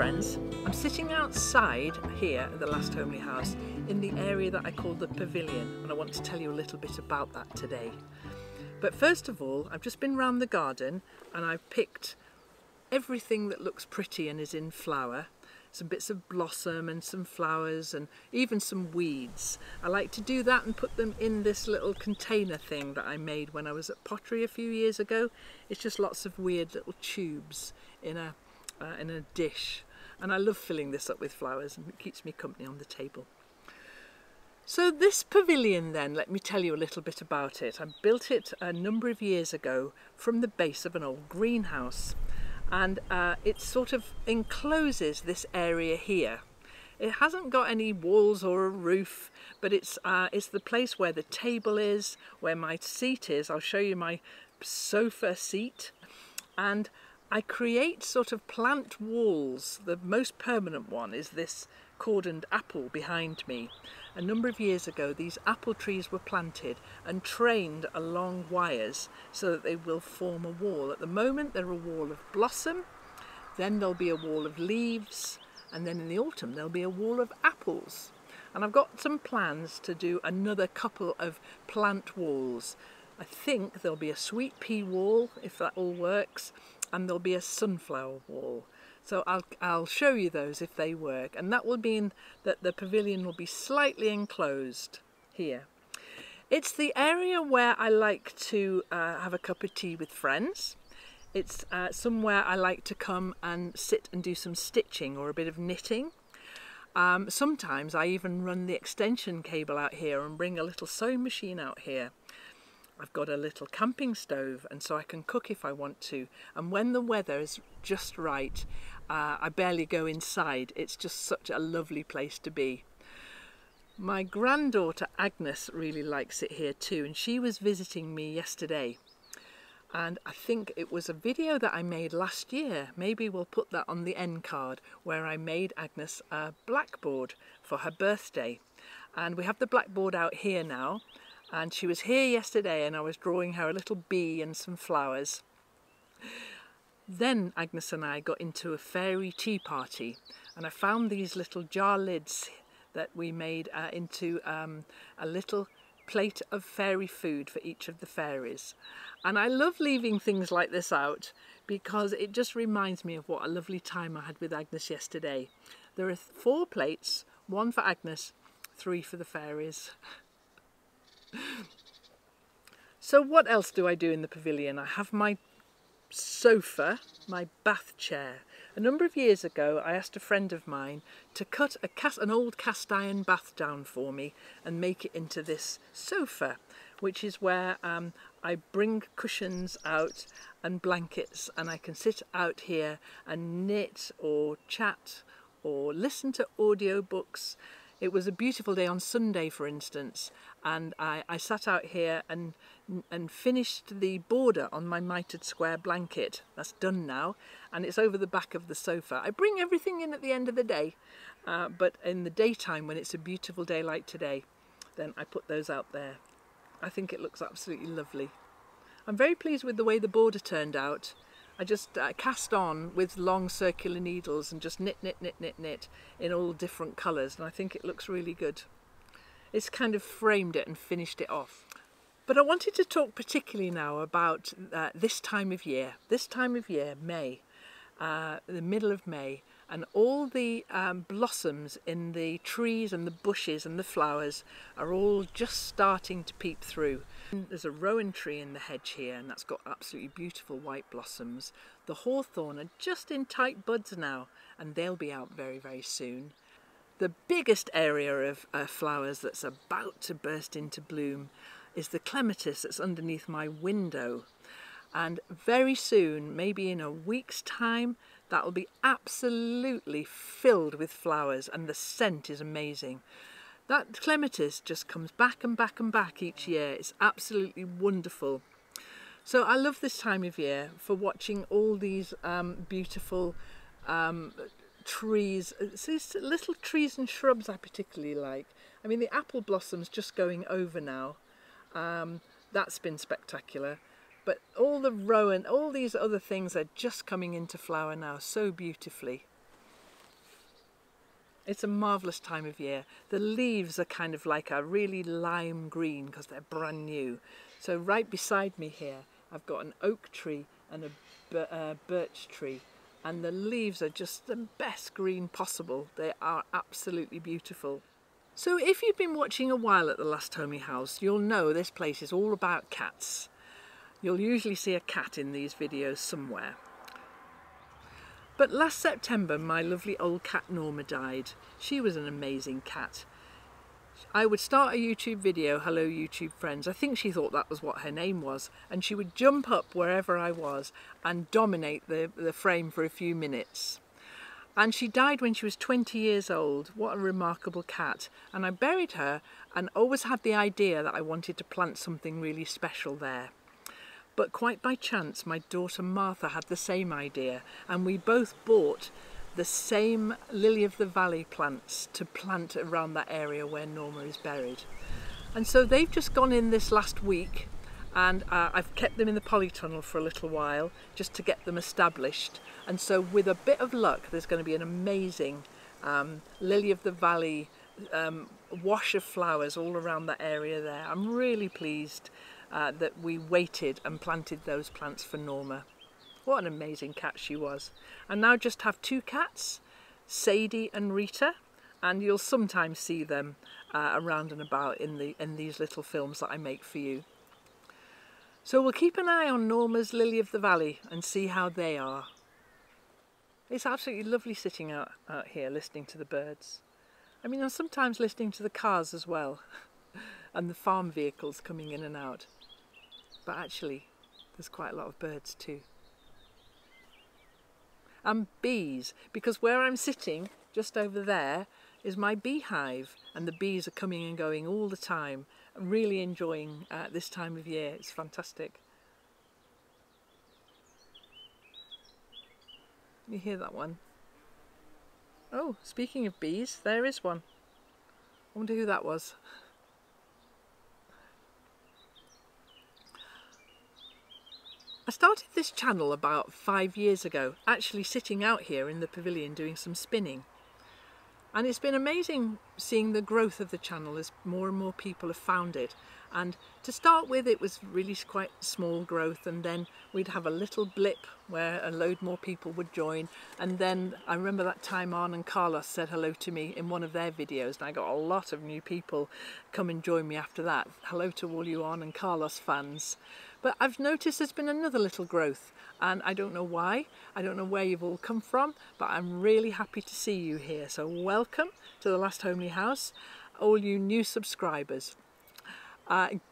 friends, I'm sitting outside here at the Last Homely House in the area that I call the pavilion, and I want to tell you a little bit about that today. But first of all, I've just been round the garden and I've picked everything that looks pretty and is in flower. Some bits of blossom and some flowers and even some weeds. I like to do that and put them in this little container thing that I made when I was at pottery a few years ago. It's just lots of weird little tubes in a dish, and I love filling this up with flowers and it keeps me company on the table. So this pavilion then, let me tell you a little bit about it. I built it a number of years ago from the base of an old greenhouse. And it sort of encloses this area here. It hasn't got any walls or a roof, but it's the place where the table is, where my seat is. I'll show you my sofa seat. And I create sort of plant walls. The most permanent one is this cordoned apple behind me. A number of years ago, these apple trees were planted and trained along wires so that they will form a wall. At the moment, they're a wall of blossom, then there'll be a wall of leaves, and then in the autumn, there'll be a wall of apples. And I've got some plans to do another couple of plant walls. I think there'll be a sweet pea wall, if that all works, and there'll be a sunflower wall. So I'll show you those if they work, and that will mean that the pavilion will be slightly enclosed here. It's the area where I like to have a cup of tea with friends. It's somewhere I like to come and sit and do some stitching or a bit of knitting. Sometimes I even run the extension cable out here and bring a little sewing machine out here. I've got a little camping stove, and so I can cook if I want to, and when the weather is just right I barely go inside. It's just such a lovely place to be. My granddaughter Agnes really likes it here too, and she was visiting me yesterday, and I think it was a video that I made last year, maybe we'll put that on the end card, where I made Agnes a blackboard for her birthday, and we have the blackboard out here now. And she was here yesterday and I was drawing her a little bee and some flowers. Then Agnes and I got into a fairy tea party, and I found these little jar lids that we made into a little plate of fairy food for each of the fairies. And I love leaving things like this out because it just reminds me of what a lovely time I had with Agnes yesterday. There are 4 plates, 1 for Agnes, 3 for the fairies. So what else do I do in the pavilion? I have my sofa, my bath chair. A number of years ago I asked a friend of mine to cut an old cast iron bath down for me and make it into this sofa, which is where I bring cushions out and blankets, and I can sit out here and knit or chat or listen to audiobooks. It was a beautiful day on Sunday, for instance, and I sat out here and finished the border on my mitered square blanket. That's done now, and it's over the back of the sofa. I bring everything in at the end of the day, but in the daytime, when it's a beautiful day like today, then I put those out there. I think it looks absolutely lovely. I'm very pleased with the way the border turned out. I just cast on with long circular needles and just knit, knit, knit, knit, knit in all different colours, and I think it looks really good. It's kind of framed it and finished it off. But I wanted to talk particularly now about this time of year. This time of year, May, the middle of May, and all the blossoms in the trees and the bushes and the flowers are all just starting to peep through. There's a rowan tree in the hedge here, and that's got absolutely beautiful white blossoms. The hawthorn are just in tight buds now, and they'll be out very, very soon. The biggest area of flowers that's about to burst into bloom is the clematis that's underneath my window. And very soon, maybe in a week's time, that will be absolutely filled with flowers, and the scent is amazing. That clematis just comes back and back and back each year. It's absolutely wonderful. So I love this time of year for watching all these beautiful trees. It's these little trees and shrubs I particularly like. I mean, the apple blossom's just going over now. That's been spectacular. But all the rowan, all these other things are just coming into flower now so beautifully. It's a marvellous time of year. The leaves are kind of like a really lime green because they're brand new. So right beside me here, I've got an oak tree and a birch tree, and the leaves are just the best green possible. They are absolutely beautiful. So if you've been watching a while at The Last Homely House, you'll know this place is all about cats. You'll usually see a cat in these videos somewhere. But last September, my lovely old cat Norma died. She was an amazing cat. I would start a YouTube video, "Hello YouTube friends," I think she thought that was what her name was, and she would jump up wherever I was and dominate the frame for a few minutes. And she died when she was 20 years old. What a remarkable cat. And I buried her and always had the idea that I wanted to plant something really special there. But quite by chance, my daughter Martha had the same idea, and we both bought the same lily of the valley plants to plant around that area where Norma is buried. And so they've just gone in this last week, and I've kept them in the polytunnel for a little while just to get them established. And so with a bit of luck, there's going to be an amazing lily of the valley wash of flowers all around that area there. I'm really pleased that we waited and planted those plants for Norma. What an amazing cat she was. I now just have two cats, Sadie and Rita, and you'll sometimes see them around and about in these little films that I make for you. So we'll keep an eye on Norma's lily of the valley and see how they are. It's absolutely lovely sitting out here listening to the birds. I mean, I'm sometimes listening to the cars as well and the farm vehicles coming in and out. But actually, there's quite a lot of birds too. And bees, because where I'm sitting, just over there, is my beehive, and the bees are coming and going all the time. I'm really enjoying this time of year. It's fantastic. You hear that one? Oh, speaking of bees, there is one. I wonder who that was. I started this channel about 5 years ago, actually sitting out here in the pavilion doing some spinning. And it's been amazing seeing the growth of the channel as more and more people have found it. And to start with, it was really quite small growth, and then we'd have a little blip where a load more people would join. And then I remember that time Arne and Carlos said hello to me in one of their videos, and I got a lot of new people come and join me after that. Hello to all you Arne and Carlos fans. But I've noticed there's been another little growth, and I don't know why, I don't know where you've all come from, but I'm really happy to see you here. So welcome to The Last Homely House, all you new subscribers.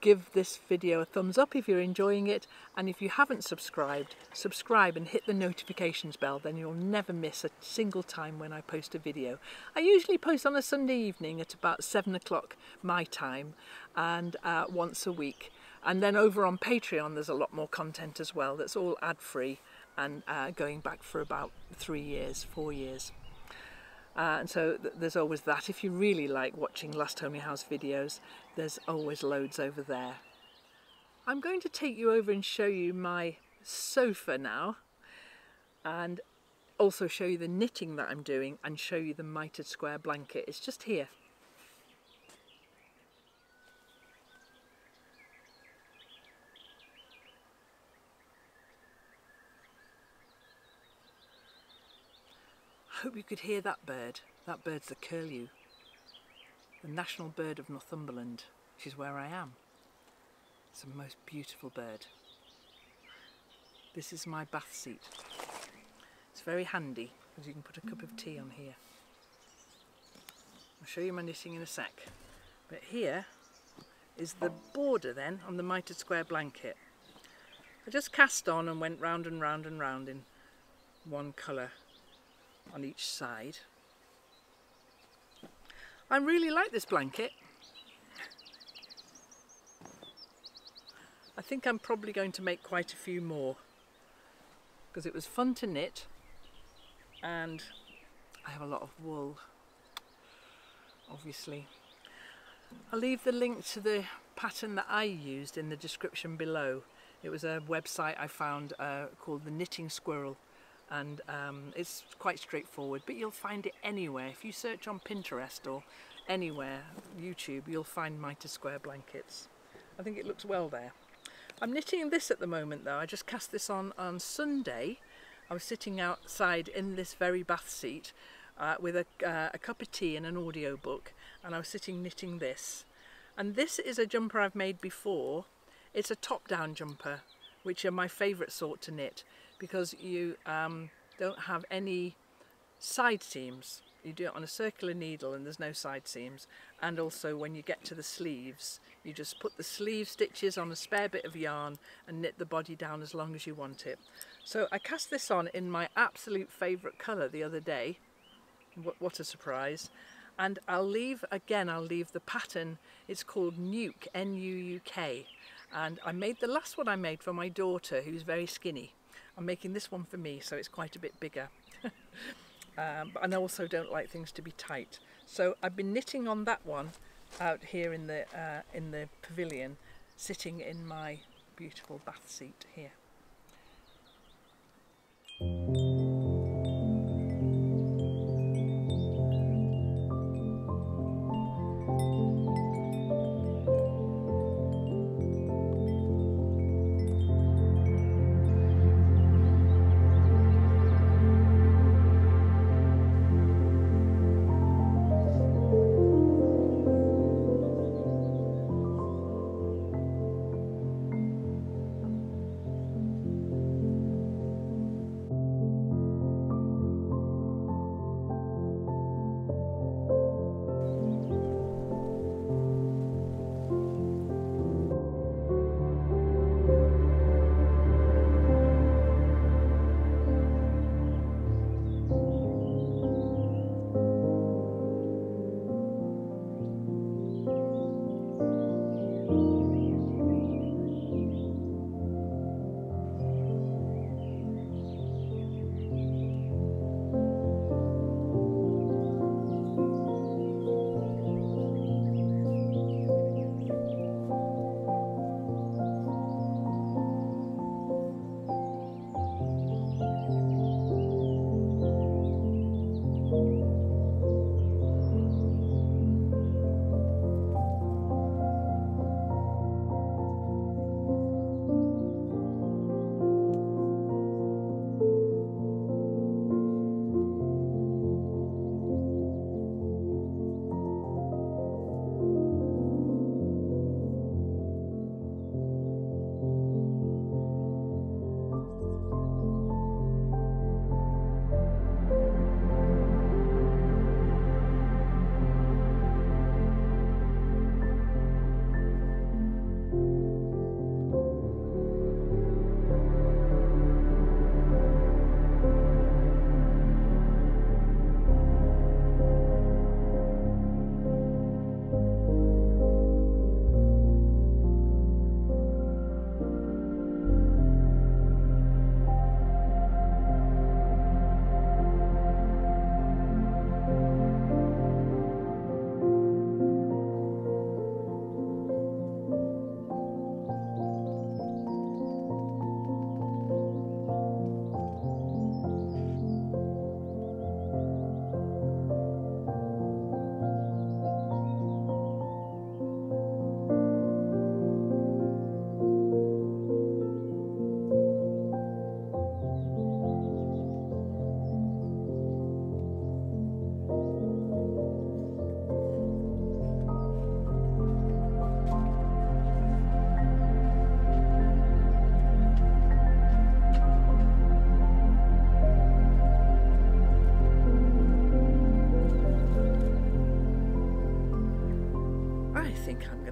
Give this video a thumbs up if you're enjoying it, and if you haven't subscribed, subscribe and hit the notifications bell, then you'll never miss a single time when I post a video. I usually post on a Sunday evening at about 7 o'clock my time, and once a week. And then over on Patreon, there's a lot more content as well that's all ad-free and going back for about 3 years, 4 years. And so there's always that. If you really like watching Last Homely House videos, there's always loads over there. I'm going to take you over and show you my sofa now, and also show you the knitting that I'm doing and show you the mitered square blanket. It's just here. I hope you could hear that bird. That bird's the curlew, the national bird of Northumberland, which is where I am. It's a most beautiful bird. This is my bath seat. It's very handy because you can put a cup of tea on here. I'll show you my knitting in a sec. But here is the border then on the mitered square blanket. I just cast on and went round and round and round in one colour on each side. I really like this blanket. I think I'm probably going to make quite a few more because it was fun to knit, and I have a lot of wool, obviously. I'll leave the link to the pattern that I used in the description below. It was a website I found called The Knitting Squirrel, and it's quite straightforward, but you'll find it anywhere. If you search on Pinterest or anywhere, YouTube, you'll find mitre square blankets. I think it looks well there. I'm knitting this at the moment though. I just cast this on Sunday. I was sitting outside in this very bath seat with a cup of tea and an audio book, and I was sitting knitting this. And this is a jumper I've made before. It's a top-down jumper, which are my favourite sort to knit because you don't have any side seams. You do it on a circular needle and there's no side seams, and also when you get to the sleeves you just put the sleeve stitches on a spare bit of yarn and knit the body down as long as you want it. So I cast this on in my absolute favourite colour the other day, what a surprise, and I'll leave the pattern. It's called Nuuk, N-U-U-K, and I made the last one I made for my daughter who's very skinny. I'm making this one for me, so it's quite a bit bigger. And I also don't like things to be tight, so I've been knitting on that one out here in the pavilion, sitting in my beautiful bath seat here.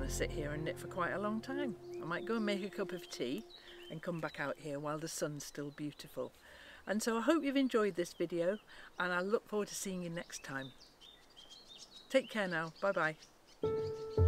Sit here and knit for quite a long time. I might go and make a cup of tea and come back out here while the sun's still beautiful. And so I hope you've enjoyed this video, and I look forward to seeing you next time. Take care now, bye bye.